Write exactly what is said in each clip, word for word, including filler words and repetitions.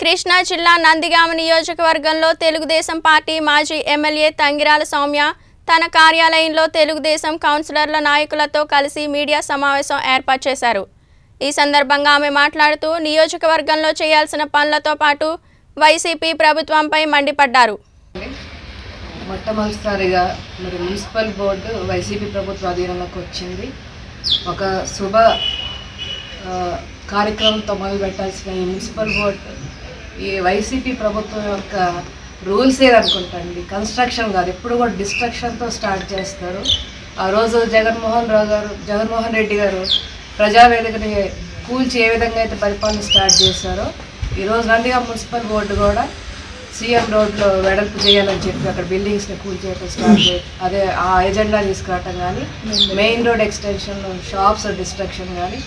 కృష్ణా జిల్లా నందిగామ నియోజకవర్గంలో తెలుగుదేశం పార్టీ మాజీ ఎమ్మెల్యే తంగిరాల సౌమ్య తన కార్యాలయంలో తెలుగుదేశం కౌన్సిలర్ల నాయకులతో కలిసి మీడియా సమావేశం ఏర్పాటు చేశారు। ఈ సందర్భంగా ఆమె మాట్లాడుతూ నియోజకవర్గంలో చేయాల్సిన పనులతో పాటు వైసీపీ ప్రభుత్వంపై మండిపడ్డారు। మొట్టమొదటిసారిగా మరి మున్సిపల్ బోర్డు వైసీపీ ప్రభుత్వ అధీనంలోకి వచ్చింది। ఒక శుభ కార్యక్రమంతో మొదలు పెట్టాల్సిన ఈ మున్సిపల్ బోర్డు ఈ వైసీపీ ప్రభుత్వం యొక్క రూల్స్ ఏదనుకుంటాండి, కన్స్ట్రక్షన్ కాదు, ఎప్పుడు కూడా డిస్ట్రక్షన్తో స్టార్ట్ చేస్తారు। ఆ రోజు జగన్మోహన్ రావు గారు జగన్మోహన్ రెడ్డి గారు ప్రజావేదికని కూల్చి ఏ విధంగా అయితే పరిపాలన స్టార్ట్ చేశారో ఈరోజు నందిగామ మున్సిపల్ బోర్డు కూడా సీఎం రోడ్లో వెడల్పు చేయాలని చెప్పి అక్కడ బిల్డింగ్స్ని కూల్చేయటం స్టార్ట్ చేయ అదే ఆ ఎజెండా తీసుకురావటం కానీ, main road extension, shops destruction కానీ,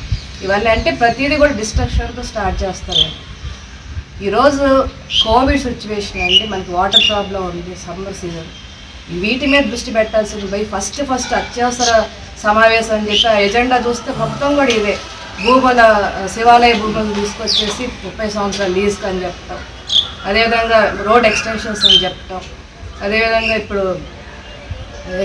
ఇవన్నీ అంటే ప్రతిదీ కూడా డిస్ట్రక్షన్తో స్టార్ట్ చేస్తారు। ఈరోజు కోవిడ్ సిచ్యువేషన్ అండి, మనకి వాటర్ ప్రాబ్లం ఉంది, సమ్మర్ సీజన్, వీటి మీద దృష్టి పెట్టాల్సింది పోయి ఫస్ట్ ఫస్ట్ అత్యవసర సమావేశం అని చెప్పి ఆ ఎజెండా చూస్తే మొత్తం కూడా ఇదే భూముల శివాలయ భూములు తీసుకొచ్చేసి ముప్పై సంవత్సరాల లీజ్కి అని చెప్తాం, అదేవిధంగా రోడ్ ఎక్స్టెన్షన్స్ అని చెప్తాం, అదేవిధంగా ఇప్పుడు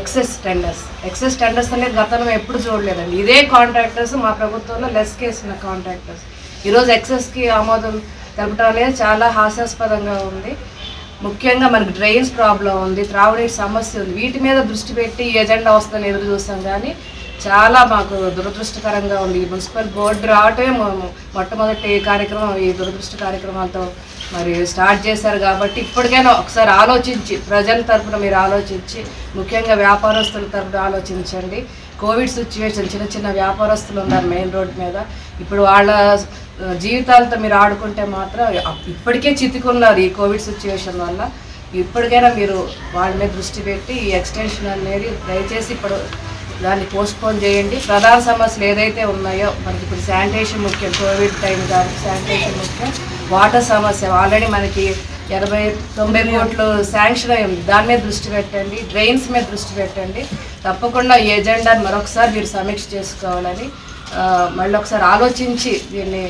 ఎక్సెస్ టెండర్స్ ఎక్సెస్ టెండర్స్ అనేది గతంలో ఎప్పుడు చూడలేదండి। ఇదే కాంట్రాక్టర్స్ మా ప్రభుత్వంలో లెస్ కేసిన కాంట్రాక్టర్స్ ఈరోజు ఎక్సెస్కి ఆమోదం తెలపడం అనేది చాలా హాస్యాస్పదంగా ఉంది। ముఖ్యంగా మనకు డ్రైన్స్ ప్రాబ్లం ఉంది, త్రాగునీటి సమస్య ఉంది, వీటి మీద దృష్టి పెట్టి ఎజెండా వస్తుందని ఎదురు చూస్తాం కానీ చాలా మాకు దురదృష్టకరంగా ఉంది। మున్సిపల్ బోర్డు రావటమే మొట్టమొదటి కార్యక్రమం ఈ దురదృష్ట కార్యక్రమాలతో మరి స్టార్ట్ చేశారు కాబట్టి ఇప్పటికైనా ఒకసారి ఆలోచించి ప్రజల తరఫున మీరు ఆలోచించి, ముఖ్యంగా వ్యాపారస్తుల తరఫున ఆలోచించండి। కోవిడ్ సిచ్యువేషన్, చిన్న చిన్న వ్యాపారస్తులు ఉన్నారు మెయిన్ రోడ్ మీద, ఇప్పుడు వాళ్ళ జీవితాలతో మీరు ఆడుకుంటే మాత్రం ఇప్పటికే చితికున్నారు ఈ కోవిడ్ సిచ్యువేషన్ వల్ల। ఇప్పటికైనా మీరు వాళ్ళ మీద దృష్టి పెట్టి ఈ ఎక్స్టెన్షన్ అనేది దయచేసి ఇప్పుడు దాన్ని పోస్ట్పోన్ చేయండి। ప్రధాన సమస్యలు ఏదైతే ఉన్నాయో మనకి ఇప్పుడు శానిటేషన్ ముఖ్యం, కోవిడ్ టైం కాబట్టి శానిటేషన్ ముఖ్యం, వాటర్ సమస్య ఆల్రెడీ మనకి ఎనభై తొంభై కోట్లు శాంక్షన్ అయ్యి ఉంది, దాని మీద దృష్టి పెట్టండి, డ్రైన్స్ మీద దృష్టి పెట్టండి। తప్పకుండా ఈ ఎజెండాను మరొకసారి మీరు సమీక్ష చేసుకోవాలని మళ్ళీ ఒకసారి ఆలోచించి దీన్ని